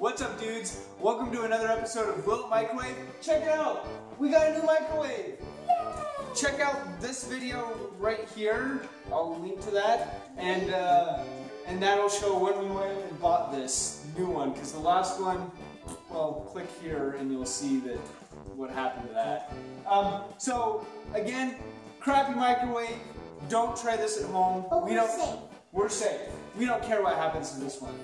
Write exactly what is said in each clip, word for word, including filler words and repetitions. What's up, dudes? Welcome to another episode of Will It Microwave. Check it out! We got a new microwave! Yay! Check out this video right here. I'll link to that. And uh, and that'll show when we went and bought this new one. Because the last one, well, click here and you'll see that what happened to that. Um, so, again, crappy microwave. Don't try this at home. But we we're don't, safe. We're safe. We don't care what happens to this one.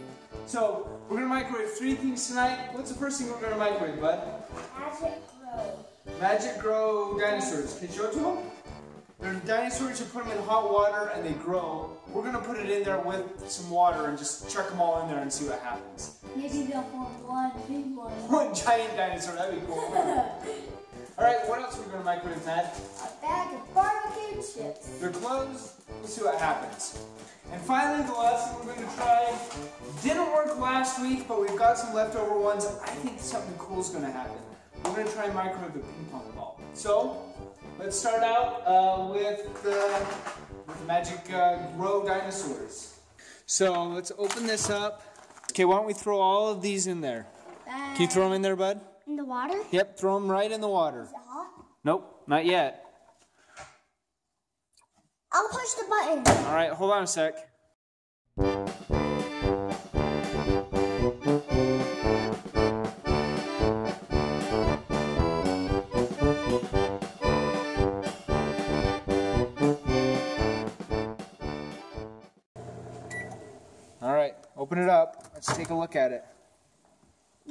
So, we're going to microwave three things tonight. What's the first thing we're going to microwave, bud? Magic grow. Magic grow dinosaurs. Can you show it to them? They're dinosaurs. You put them in hot water and they grow. We're going to put it in there with some water and just chuck them all in there and see what happens. Maybe they'll form one big one. One giant dinosaur. That'd be cool. Alright, what else are we going to microwave, Matt? A bag of barbecue chips. They're closed. We'll see what happens. And finally, the last thing we're going to try didn't work last week, but we've got some leftover ones. I think something cool is going to happen. We're going to try and microwave the ping pong ball. So, let's start out uh, with, uh, with the Magic uh, grow dinosaurs. So, let's open this up. Okay, why don't we throw all of these in there? Uh, Can you throw them in there, bud? In the water? Yep, throw them right in the water. Is it hot? Nope, not yet. I'll push the button. All right, hold on a sec. All right, open it up. Let's take a look at it.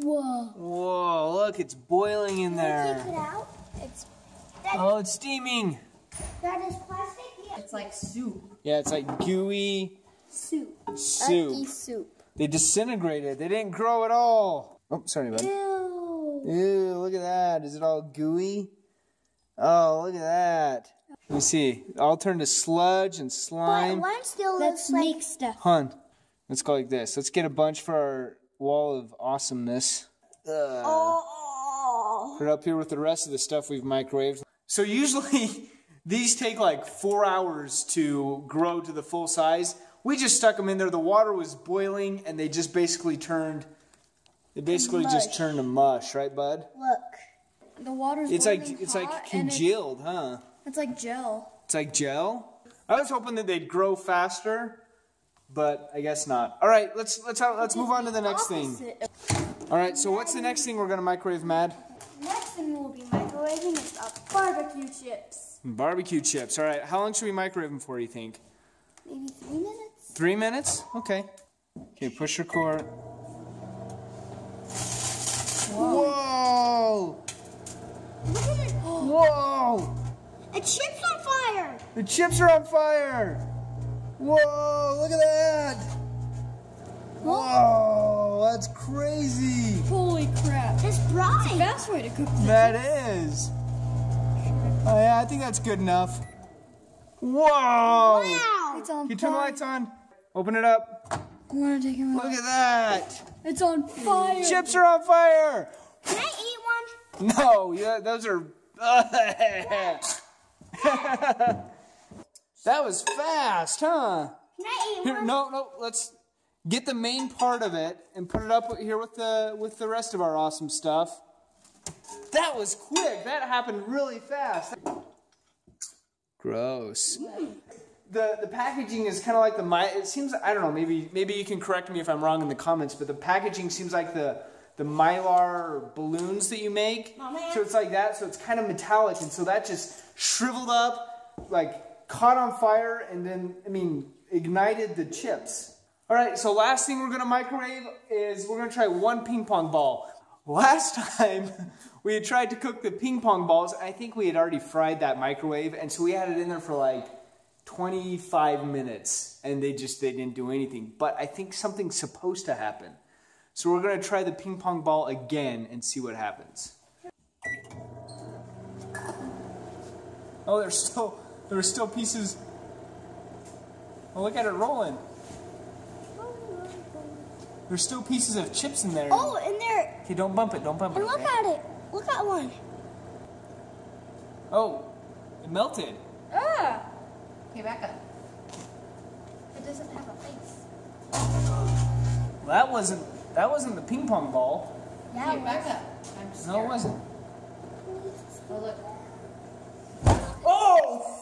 Whoa. Whoa, look, it's boiling in there. Can you take it out? It's, oh, it's steaming. That is plastic. It's like soup. Yeah, it's like gooey soup. Soup. Earthy soup. They disintegrated. They didn't grow at all. Oh, sorry, buddy. Ew. Ew, look at that. Is it all gooey? Oh, look at that. Let me see. It all turned to sludge and slime. But one still looks like... Let's make stuff. Hun, let's go like this. Let's get a bunch for our wall of awesomeness. Ugh. Oh. Put it up here with the rest of the stuff we've microwaved. So usually... These take like four hours to grow to the full size. We just stuck them in there. The water was boiling, and they just basically turned. They basically mush. just turned to mush, right, bud? Look, the water's. It's boiling like hot, it's like congealed, it's, huh? It's like gel. It's like gel. I was hoping that they'd grow faster, but I guess not. All right, let's let's let's move on to the next thing. All right, so what's the next thing we're gonna microwave, Mad? Next thing we'll be microwaving is a barbecue chips. Barbecue chips. All right. How long should we microwave them for, you think? Maybe three minutes. Three minutes? Okay. Okay, push your cord. Whoa! Whoa! Look at it. Whoa! The chips on fire! The chips are on fire! Whoa! Look at that! Whoa! Whoa, that's crazy! Holy crap! That's bright! That's the best way to cook this. That is! Oh, yeah, I think that's good enough. Whoa! Wow! It's on fire. Can you turn the lights on? Open it up. I want to take it out. Look at that. It's on fire. Chips are on fire. Can I eat one? No, yeah, those are... That was fast, huh? Can I eat one? Here, no, no, let's get the main part of it and put it up here with the, with the rest of our awesome stuff. That was quick. That happened really fast. Gross. Mm. The the packaging is kind of like the my. It seems I don't know. Maybe maybe you can correct me if I'm wrong in the comments. But the packaging seems like the the Mylar balloons that you make. Mama. So it's like that. So it's kind of metallic, and so that just shriveled up, like caught on fire, and then I mean ignited the chips. All right. So last thing we're gonna microwave is we're gonna try one ping pong ball. Last time, we had tried to cook the ping pong balls. I think we had already fried that microwave, and so we had it in there for like twenty-five minutes, and they just they didn't do anything. But I think something's supposed to happen. So we're going to try the ping pong ball again and see what happens. Oh, there's still, there are still pieces. Oh, look at it rolling. There's still pieces of chips in there. Oh, in there. Okay, don't bump it, don't bump it. And look at it. Look at one. Oh, it melted. Ah. Okay, back up. It doesn't have a face. That wasn't That wasn't the ping pong ball. Yeah, okay, back up. I'm scared. No, it wasn't. Oh, look. Oh!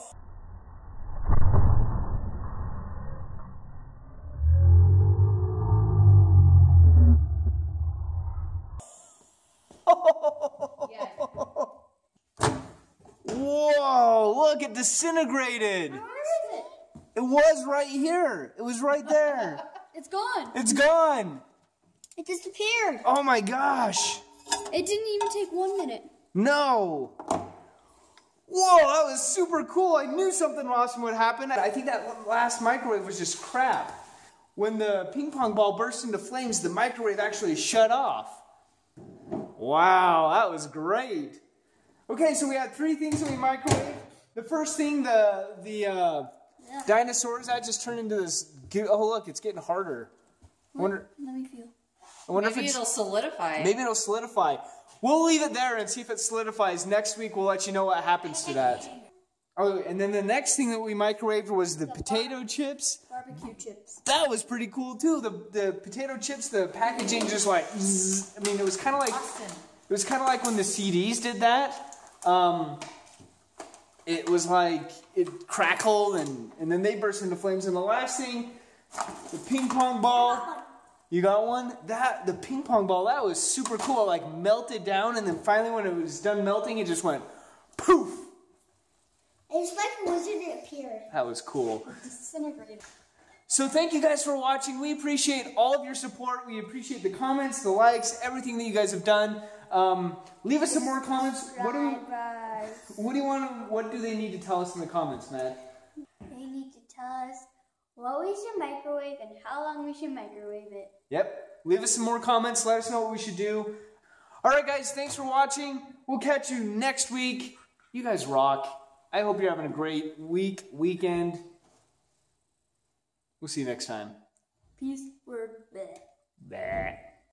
Yeah. Whoa, look, it disintegrated. Where is it? It was right here. It was right there. It's gone. It's gone. It disappeared. Oh my gosh. It didn't even take one minute. No. Whoa, that was super cool. I knew something awesome would happen. I think that last microwave was just crap. When the ping pong ball burst into flames, the microwave actually shut off. Wow, that was great. Okay, so we had three things that we microwaved. The first thing, the the uh, yeah. dinosaurs, that just turned into this. Oh look, it's getting harder. Let, wonder, let me feel. I wonder maybe if it'll solidify. Maybe it'll solidify. We'll leave it there and see if it solidifies. Next week, we'll let you know what happens to that. Oh, and then the next thing that we microwaved was the, the potato bar chips. Barbecue chips. That was pretty cool too. The the potato chips, the packaging just like, zzz. I mean, it was kind of like Austin. It was kind of like when the C Ds did that. Um, it was like it crackled and and then they burst into flames. And the last thing, the ping pong ball. You got one? That, the ping pong ball, that was super cool. It like melted down and then finally when it was done melting, it just went poof. It was like a wizard that appeared. That was cool. Disintegrated. So thank you guys for watching. We appreciate all of your support. We appreciate the comments, the likes, everything that you guys have done. Um, leave us some more comments. What do, we, what do you want, what do they need to tell us in the comments, Matt? They need to tell us what we should microwave and how long we should microwave it. Yep. Leave us some more comments. Let us know what we should do. All right, guys. Thanks for watching. We'll catch you next week. You guys rock. I hope you're having a great week, weekend. We'll see you next time. Peace. We're bleh. Bleh.